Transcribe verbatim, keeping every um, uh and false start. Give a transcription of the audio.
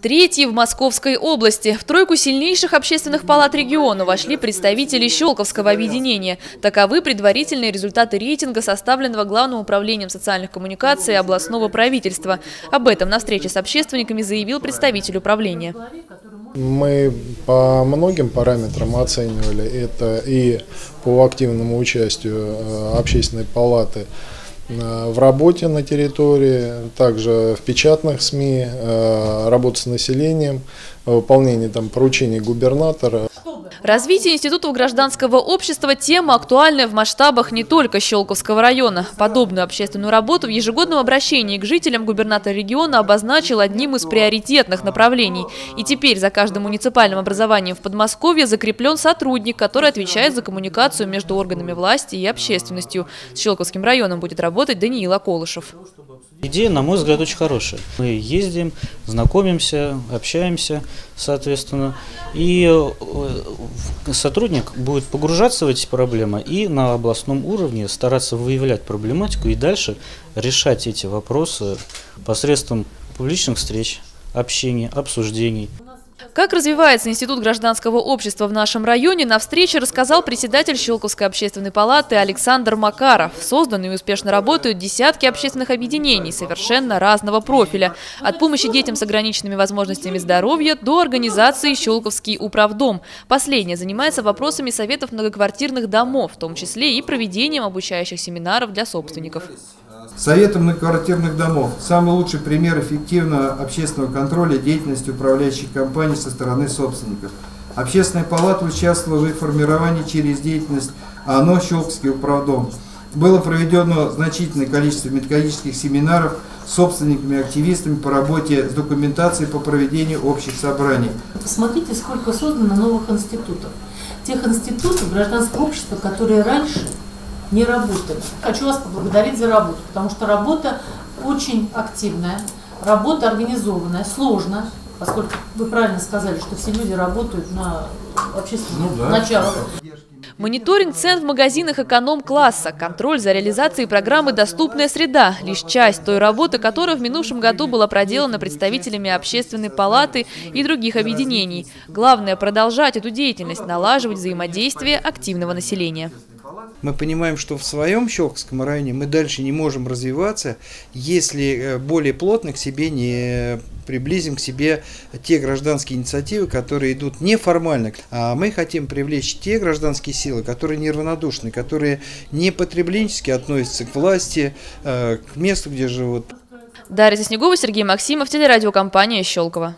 Третьи в Московской области. В тройку сильнейших общественных палат региона вошли представители Щелковского объединения. Таковы предварительные результаты рейтинга, составленного Главным управлением социальных коммуникаций областного правительства. Об этом на встрече с общественниками заявил представитель управления. Мы по многим параметрам оценивали это и по активному участию общественной палаты в работе на территории, также в печатных СМИ, работа с населением, выполнение там поручений губернатора. Развитие институтов гражданского общества – тема, актуальная в масштабах не только Щелковского района. Подобную общественную работу в ежегодном обращении к жителям губернатор региона обозначил одним из приоритетных направлений. И теперь за каждым муниципальным образованием в Подмосковье закреплен сотрудник, который отвечает за коммуникацию между органами власти и общественностью. С Щелковским районом будет работать Даниил Аколышев. Идея, на мой взгляд, очень хорошая. Мы ездим, знакомимся, общаемся, соответственно, и сотрудник будет погружаться в эти проблемы и на областном уровне стараться выявлять проблематику и дальше решать эти вопросы посредством публичных встреч, общения, обсуждений. Как развивается институт гражданского общества в нашем районе, на встрече рассказал председатель Щелковской общественной палаты Александр Макаров. Созданы и успешно работают десятки общественных объединений совершенно разного профиля. От помощи детям с ограниченными возможностями здоровья до организации «Щелковский управдом». Последняя занимается вопросами советов многоквартирных домов, в том числе и проведением обучающих семинаров для собственников. Советы многоквартирных домов – самый лучший пример эффективного общественного контроля деятельности управляющих компаний со стороны собственников. Общественная палата участвовала в их формировании через деятельность ОНО «Щелковский управдом». Было проведено значительное количество методических семинаров с собственниками, активистами по работе с документацией по проведению общих собраний. Посмотрите, сколько создано новых институтов. Тех институтов гражданского общества, которые раньше не работали. Хочу вас поблагодарить за работу, потому что работа очень активная, работа организованная, сложная, поскольку вы правильно сказали, что все люди работают на общественных ну, да. началах. Мониторинг цен в магазинах эконом-класса, контроль за реализацией программы «Доступная среда» – лишь часть той работы, которая в минувшем году была проделана представителями общественной палаты и других объединений. Главное – продолжать эту деятельность, налаживать взаимодействие активного населения. Мы понимаем, что в своем Щелковском районе мы дальше не можем развиваться, если более плотно к себе не приблизим к себе те гражданские инициативы, которые идут неформально. А мы хотим привлечь те гражданские силы, которые неравнодушны, которые не потребленчески относятся к власти, к месту, где живут. Дарья Снегова, Сергей Максимов, телерадиокомпания «Щелково».